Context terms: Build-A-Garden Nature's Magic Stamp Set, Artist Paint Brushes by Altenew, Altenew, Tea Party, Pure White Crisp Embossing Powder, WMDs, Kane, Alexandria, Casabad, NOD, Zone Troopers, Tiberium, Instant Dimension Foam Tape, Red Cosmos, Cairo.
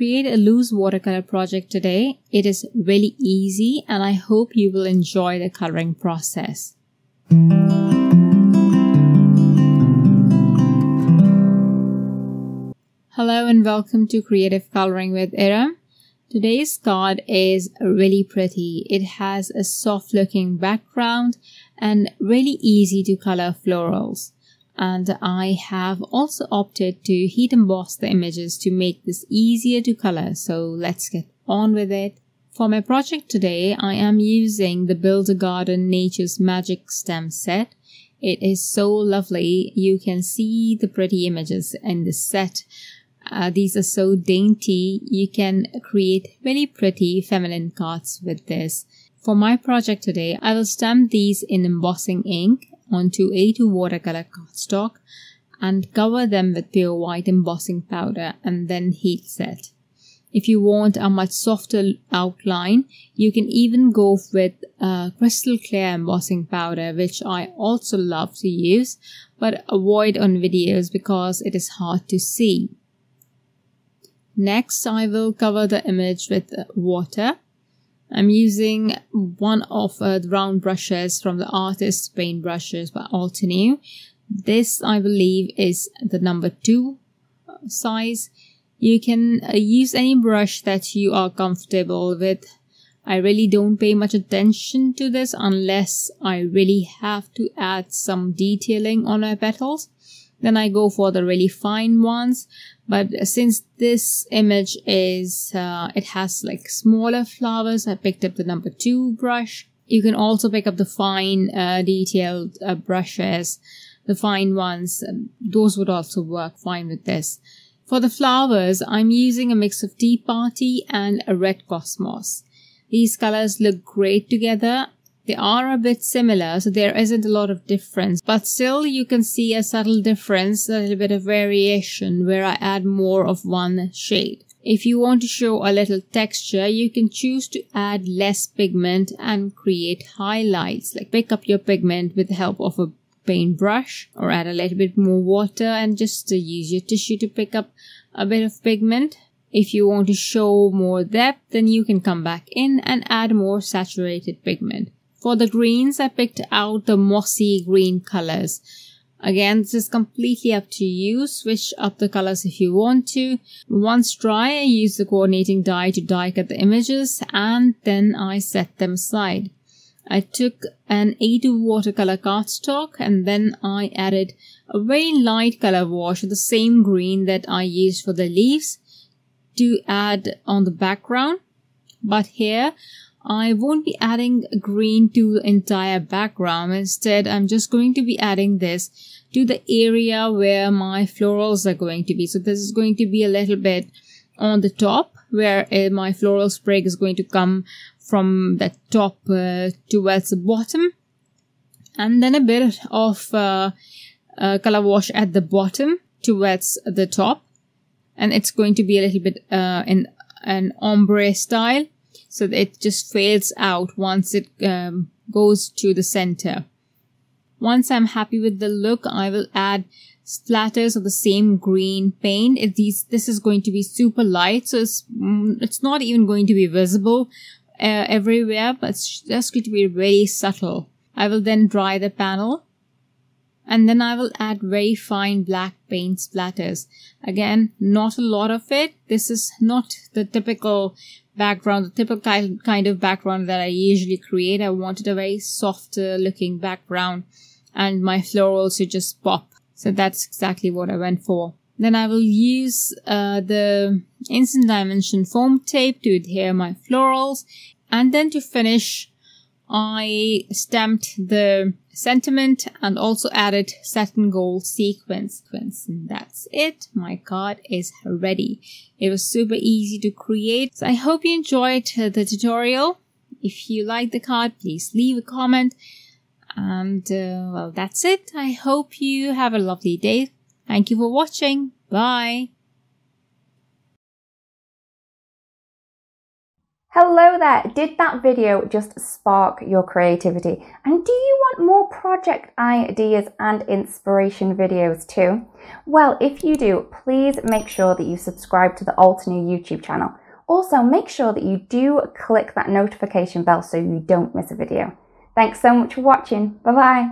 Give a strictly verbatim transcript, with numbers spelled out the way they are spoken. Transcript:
create a loose watercolor project today. It is really easy and I hope you will enjoy the coloring process. Hello and welcome to Creative Coloring with Iram. Today's card is really pretty. It has a soft looking background and really easy to color florals. And I have also opted to heat emboss the images to make this easier to color. So let's get on with it. For my project today, I am using the Build-A-Garden Nature's Magic Stamp Set. It is so lovely. You can see the pretty images in this set. Uh, these are so dainty. You can create really pretty feminine cards with this. For my project today, I will stamp these in embossing ink onto A two watercolor cardstock and cover them with pure white embossing powder and then heat set. If you want a much softer outline, you can even go with uh, crystal clear embossing powder, which I also love to use, but avoid on videos because it is hard to see. Next, I will cover the image with water. I'm using one of uh, the round brushes from the Artist Paint Brushes by Altenew. This, I believe, is the number two size. You can uh, use any brush that you are comfortable with. I really don't pay much attention to this unless I really have to add some detailing on my petals. Then I go for the really fine ones. But since this image is, uh, it has like smaller flowers, I picked up the number two brush. You can also pick up the fine uh, detailed uh, brushes, the fine ones. Those would also work fine with this. For the flowers, I'm using a mix of Tea Party and a Red Cosmos. These colors look great together. They are a bit similar, so there isn't a lot of difference, but still you can see a subtle difference, a little bit of variation where I add more of one shade. If you want to show a little texture, you can choose to add less pigment and create highlights, like pick up your pigment with the help of a paintbrush or add a little bit more water and just use your tissue to pick up a bit of pigment. If you want to show more depth, then you can come back in and add more saturated pigment. For the greens, I picked out the mossy green colors. Again, this is completely up to you. Switch up the colors if you want to. Once dry, I use the coordinating die to die cut the images and then I set them aside. I took an A two watercolor cardstock and then I added a very light color wash of the same green that I used for the leaves to add on the background. But here, I won't be adding green to the entire background. Instead, I'm just going to be adding this to the area where my florals are going to be. So this is going to be a little bit on the top where uh, my floral sprig is going to come from the top uh, towards the bottom. And then a bit of uh, uh, color wash at the bottom towards the top. And it's going to be a little bit uh, in an ombre style. So that it just fades out once it um, goes to the center. Once I'm happy with the look, I will add splatters of the same green paint. It, these, this is going to be super light, so it's, it's not even going to be visible uh, everywhere, but it's just going to be very subtle. I will then dry the panel. And then I will add very fine black paint splatters. Again, not a lot of it. This is not the typical background, the typical kind of background that I usually create. I wanted a very soft looking background and my florals to just pop. So that's exactly what I went for. Then I will use uh, the Instant Dimension Foam Tape to adhere my florals. And then to finish, I stamped the sentiment and also added satin gold sequins. And that's it. My card is ready. It was super easy to create. So I hope you enjoyed the tutorial. If you like the card, please leave a comment. And uh, well, that's it. I hope you have a lovely day. Thank you for watching. Bye. Hello there! Did that video just spark your creativity? And do you want more project ideas and inspiration videos too? Well, if you do, please make sure that you subscribe to the Altenew YouTube channel. Also, make sure that you do click that notification bell so you don't miss a video. Thanks so much for watching. Bye bye!